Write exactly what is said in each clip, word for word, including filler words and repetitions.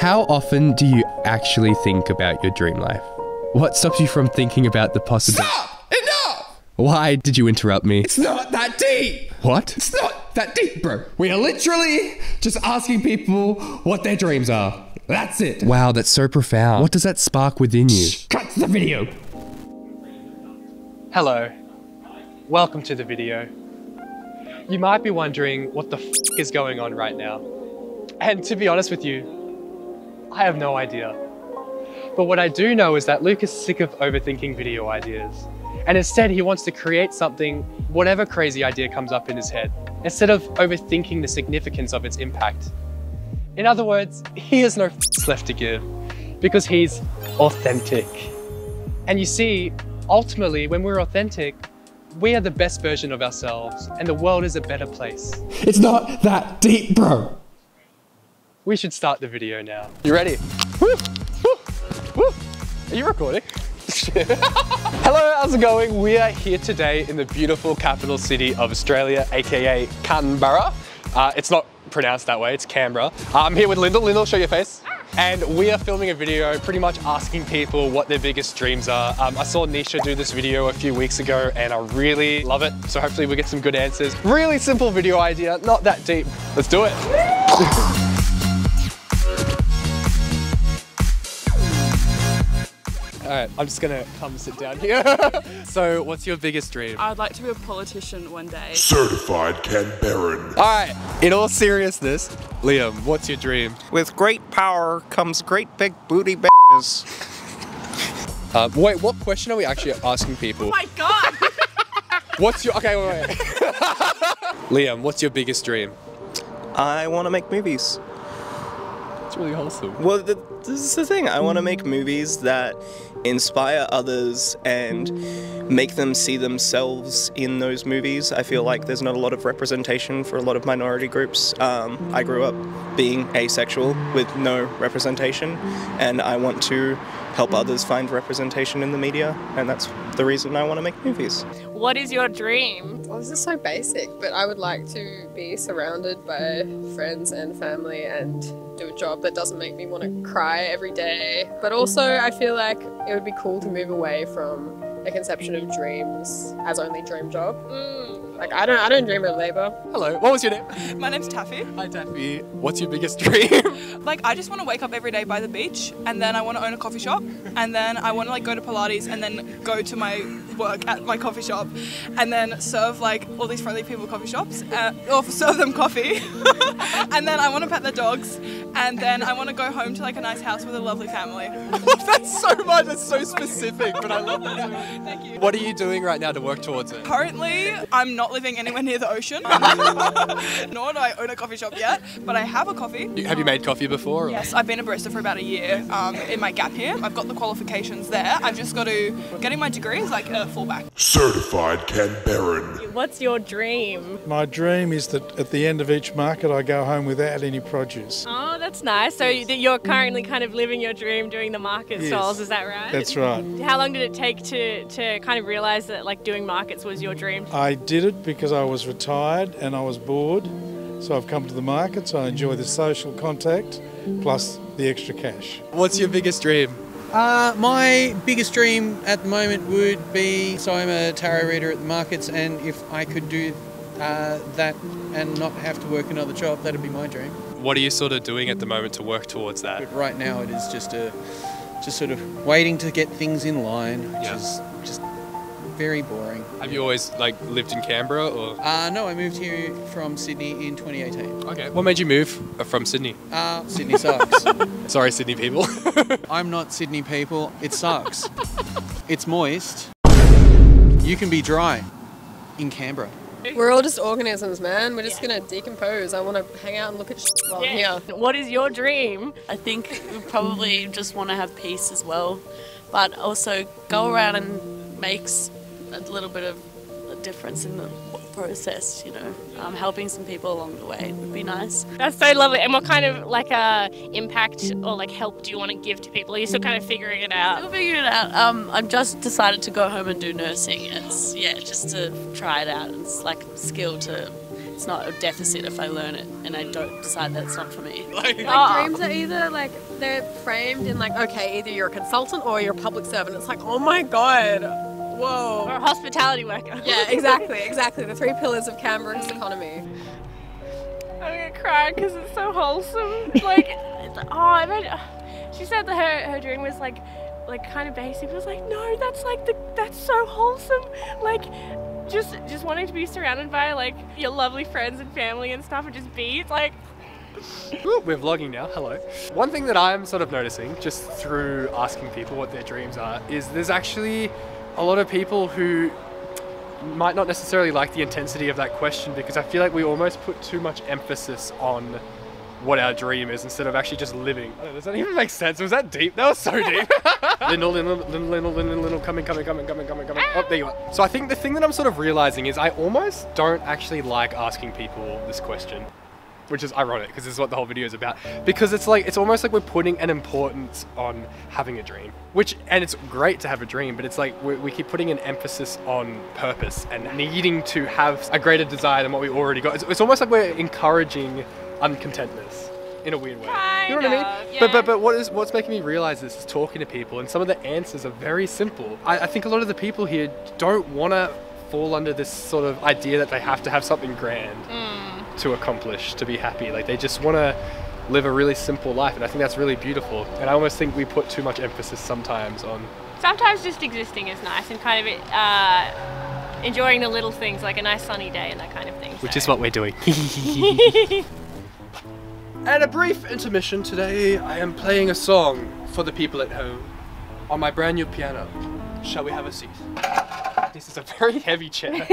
How often do you actually think about your dream life? What stops you from thinking about the possibility? Stop! Enough! Why did you interrupt me? It's not that deep! What? It's not that deep, bro. We are literally just asking people what their dreams are. That's it. Wow, that's so profound. What does that spark within you? Shh, cut to the video. Hello. Welcome to the video. You might be wondering what the f is going on right now. And to be honest with you, I have no idea. But what I do know is that Luke is sick of overthinking video ideas. And instead he wants to create something, whatever crazy idea comes up in his head, instead of overthinking the significance of its impact. In other words, he has no f***s left to give because he's authentic. And you see, ultimately, when we're authentic, we are the best version of ourselves and the world is a better place. It's not that deep, bro. We should start the video now. You ready? Woo, woo, woo. Are you recording? Hello, how's it going? We are here today in the beautiful capital city of Australia, aka Canberra. Uh, it's not pronounced that way, it's Canberra. I'm here with Lyndall. Lyndall, show your face. And we are filming a video pretty much asking people what their biggest dreams are. Um, I saw Nisha do this video a few weeks ago and I really love it. So hopefully we get some good answers. Really simple video idea, not that deep. Let's do it. All right, I'm just gonna come sit down here. So what's your biggest dream? I'd like to be a politician one day. Certified Ken Barron. All right, in all seriousness, Liam, what's your dream? With great power comes great big booty bitches. Uh, wait, what question are we actually asking people? Oh my God. What's your, okay, wait, wait. Liam, what's your biggest dream? I wanna make movies. It's really wholesome. Well, the, this is the thing. I want to make movies that inspire others and make them see themselves in those movies. I feel like there's not a lot of representation for a lot of minority groups. Um, I grew up being asexual with no representation, and I want to help others find representation in the media, and that's the reason I want to make movies. What is your dream? Well, this is so basic, but I would like to be surrounded by friends and family and do a job that doesn't make me want to cry every day. But also I feel like it would be cool to move away from a conception of dreams as only dream job. Mm. Like I don't I don't dream of labor. Hello, what was your name? My name's Taffy. Hi Taffy. What's your biggest dream? Like I just want to wake up every day by the beach, and then I want to own a coffee shop, and then I want to like go to Pilates, and then go to my work at my coffee shop, and then serve like all these friendly people at coffee shops, uh, or serve them coffee. And then I want to pet the dogs, and then I want to go home to like a nice house with a lovely family. I love that so much. It's so specific, but I love it. Thank you. What are you doing right now to work towards it? Currently, I'm not living anywhere near the ocean. Nor do I own a coffee shop yet, but I have a coffee. You, have you made coffee before? Or? Yes, I've been a barista for about a year um, in my gap here. I've got the qualifications there. I've just got to, getting my degree is like a fallback. Certified Ken Barron. What's your dream? My dream is that at the end of each market, I go home without any produce. Oh, that's nice. So you're currently kind of living your dream doing the market yes. stalls, is that right? That's right. How long did it take to to kind of realise that like doing markets was your dream? I did it because I was retired and I was bored, so I've come to the markets. I enjoy the social contact plus the extra cash. What's your biggest dream? Uh, my biggest dream at the moment would be, so I'm a tarot reader at the markets, and if I could do uh, that and not have to work another job, that'd be my dream. What are you sort of doing at the moment to work towards that? But right now it is just a just sort of waiting to get things in line, which yeah. is just very boring. Have you always like lived in Canberra or? Uh, no, I moved here from Sydney in twenty eighteen. Okay, what made you move from Sydney? Uh, Sydney sucks. Sorry, Sydney people. I'm not Sydney people, it sucks. It's moist. You can be dry in Canberra. We're all just organisms, man. We're just yeah. gonna decompose. I want to hang out and look at shit while I'm yeah. here. What is your dream? I think we probably just want to have peace as well, but also go around and make a little bit of a difference in the process, you know. Um, helping some people along the way would be nice. That's so lovely. And what kind of like uh, impact or like help do you want to give to people? Are you still kind of figuring it out? Still figuring it out. Um, I've just decided to go home and do nursing. It's yeah, just to try it out. It's like a skill to it's not a deficit if I learn it and I don't decide that's not for me. Like, like oh. Dreams are either like they're framed in like, okay, either you're a consultant or you're a public servant. It's like, oh my god, whoa. Or a hospitality worker. Yeah, exactly, exactly. The three pillars of Canberra's economy. I'm gonna cry because it's so wholesome. Like, oh, I mean, she said that her her dream was like, like kind of basic. I was like, no, that's like the that's so wholesome. Like, just just wanting to be surrounded by like your lovely friends and family and stuff, and just be like. Ooh, we're vlogging now. Hello. One thing that I'm sort of noticing just through asking people what their dreams are is there's actually a lot of people who might not necessarily like the intensity of that question, because I feel like we almost put too much emphasis on what our dream is instead of actually just living. Oh, does that even make sense? Was that deep? That was so deep. Lindell, Lindell, Lindell, Lindell, Lindell, coming, coming, coming, coming, coming, coming. Oh, there you are. So I think the thing that I'm sort of realizing is I almost don't actually like asking people this question, which is ironic because this is what the whole video is about. Because it's like, it's almost like we're putting an importance on having a dream, which, and it's great to have a dream, but it's like we, we keep putting an emphasis on purpose and needing to have a greater desire than what we already got. It's, it's almost like we're encouraging uncontentedness in a weird way. Kind you know what of, I mean? Yeah. But, but, but what is, what's making me realize this is talking to people, and some of the answers are very simple. I, I think a lot of the people here don't want to fall under this sort of idea that they have to have something grand. Mm. To accomplish, to be happy. Like, they just want to live a really simple life, and I think that's really beautiful. And I almost think we put too much emphasis sometimes on... Sometimes just existing is nice, and kind of uh, enjoying the little things, like a nice sunny day and that kind of thing. Which so. is what we're doing. At a brief intermission today, I am playing a song for the people at home on my brand new piano. Shall we have a seat? This is a very heavy chair.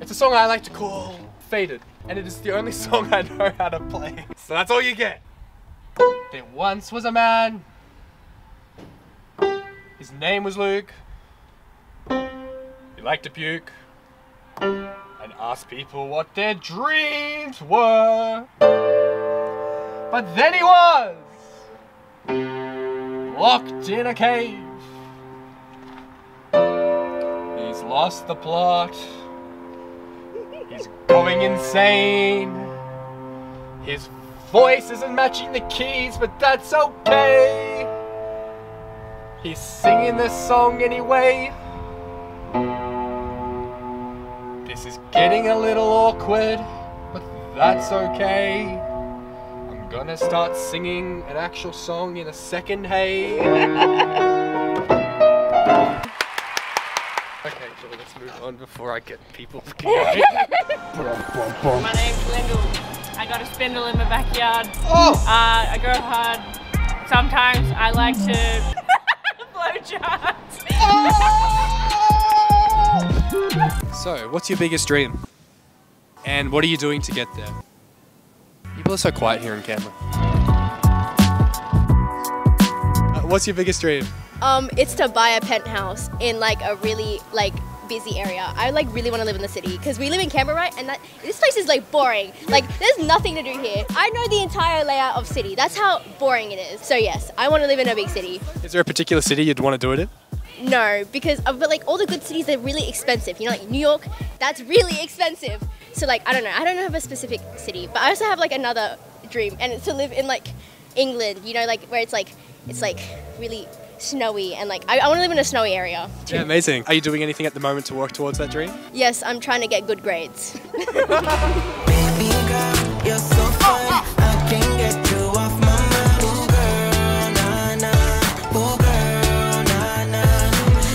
It's a song I like to call Faded, and it is the only song I know how to play. So that's all you get. There once was a man. His name was Luke. He liked to puke and ask people what their dreams were. But then he was locked in a cave. He's lost the plot. He's going insane. His voice isn't matching the keys, but that's okay. He's singing this song anyway. This is getting a little awkward, but that's okay. I'm gonna start singing an actual song in a second, hey. Okay, so let's move on before I get people looking at me. My name's Lendell. I got a spindle in my backyard. Oh! Uh, I grow hard. Sometimes I like to blow jars. Oh! So, what's your biggest dream? And what are you doing to get there? People are so quiet here in Canberra. Uh, what's your biggest dream? Um, it's to buy a penthouse in like a really like busy area. I like really want to live in the city because we live in Canberra, right? And that, this place is like boring. Like there's nothing to do here. I know the entire layout of city. That's how boring it is. So yes, I want to live in a big city. Is there a particular city you'd want to do it in? No, because uh, but like all the good cities, they're really expensive. You know, like New York, that's really expensive. So like, I don't know. I don't have a specific city, but I also have like another dream, and it's to live in like England, you know, like where it's like, it's like really snowy, and like I, I want to live in a snowy area too. Yeah, amazing. Are you doing anything at the moment to work towards that dream? Yes, I'm trying to get good grades.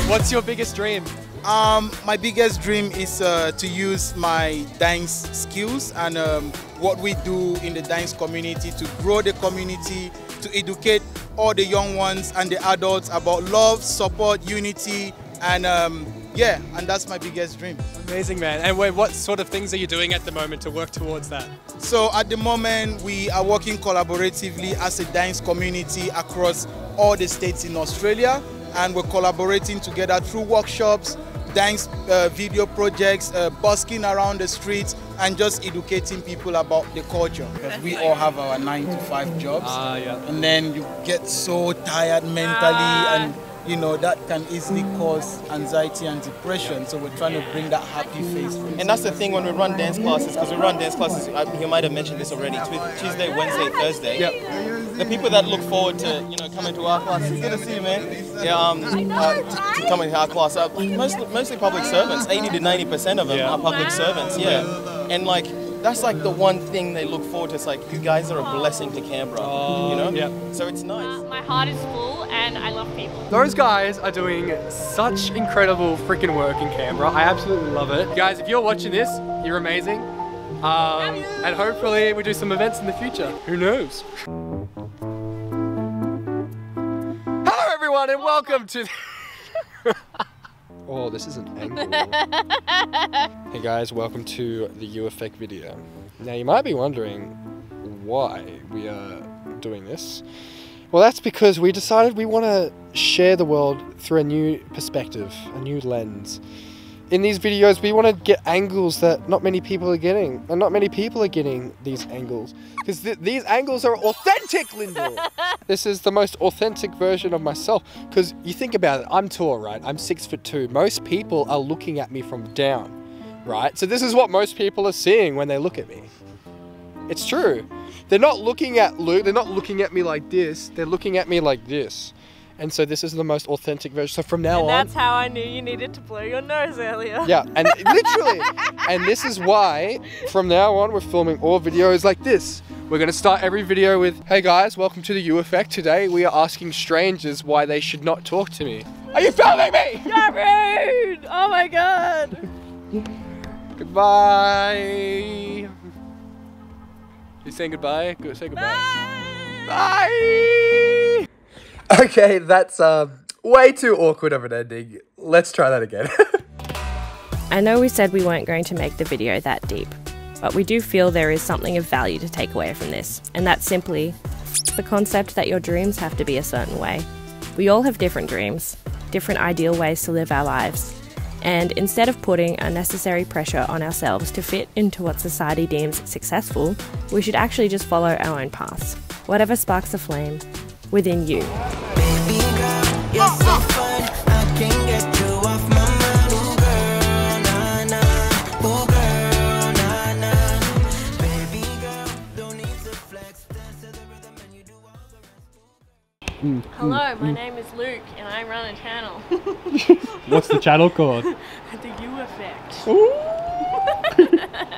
What's your biggest dream? Um, my biggest dream is uh, to use my dance skills and um, what we do in the dance community to grow the community, to educate all the young ones and the adults about love, support, unity, and um, yeah, and that's my biggest dream. Amazing, man. And wait, what sort of things are you doing at the moment to work towards that? So at the moment, we are working collaboratively as a dance community across all the states in Australia, and we're collaborating together through workshops, dance uh, video projects, uh, busking around the streets, and just educating people about the culture. Because we all have our nine to five jobs, uh, yeah. and then you get so tired mentally, uh, and you know, that can easily cause anxiety and depression. Yeah. So we're trying to bring that happy face. And that's the thing when we run dance classes, because we run dance classes, you might have mentioned this already, Tuesday, Wednesday, Thursday. Yeah. The people that look forward to, you know, coming to our class, it's good to see you, man. Yeah, um, uh, to, to coming to our class, uh, mostly, mostly public servants, eighty to ninety percent of them yeah. are public wow. servants, yeah. And like, that's like the one thing they look forward to. It's like, you guys are a blessing to Canberra, you know? Yeah. So it's nice. Uh, my heart is full and I love people. Those guys are doing such incredible freaking work in Canberra. I absolutely love it. Guys, if you're watching this, you're amazing. Um, and hopefully we do some events in the future. Who knows? Hello everyone and welcome to... Oh, this is an angle. Hey guys, welcome to the You Effect video. Now you might be wondering why we are doing this. Well, that's because we decided we want to share the world through a new perspective, a new lens. In these videos, we want to get angles that not many people are getting, and not many people are getting these angles. Because th these angles are authentic, Lendell! This is the most authentic version of myself, because you think about it, I'm tall, right? I'm six foot two. Most people are looking at me from down, right? So this is what most people are seeing when they look at me. It's true. They're not looking at Luke, they're not looking at me like this, they're looking at me like this. And so this is the most authentic version. So from now on... And that's how I knew you needed to blow your nose earlier. Yeah, and literally. And this is why, from now on, we're filming all videos like this. We're going to start every video with, hey guys, welcome to the You Effect. Today we are asking strangers why they should not talk to me. Are you filming me? You're rude! Oh my god! Goodbye! You saying goodbye? Good, say goodbye. Bye! Bye! Okay, that's uh, way too awkward of an ending. Let's try that again. I know we said we weren't going to make the video that deep, but we do feel there is something of value to take away from this, and that's simply the concept that your dreams have to be a certain way. We all have different dreams, different ideal ways to live our lives, and instead of putting unnecessary pressure on ourselves to fit into what society deems successful, we should actually just follow our own paths, whatever sparks a flame within you. Baby girl, you're so fun. I can't get you off my mind. Oh girl, nah, nah. Oh girl, nah, nah. Baby girl, don't need to flex. Dance to the rhythm and you do all the rest. Mm, Hello, mm, my mm. name is Luke and I run a channel. What's the channel called? The You Effect. Ooh.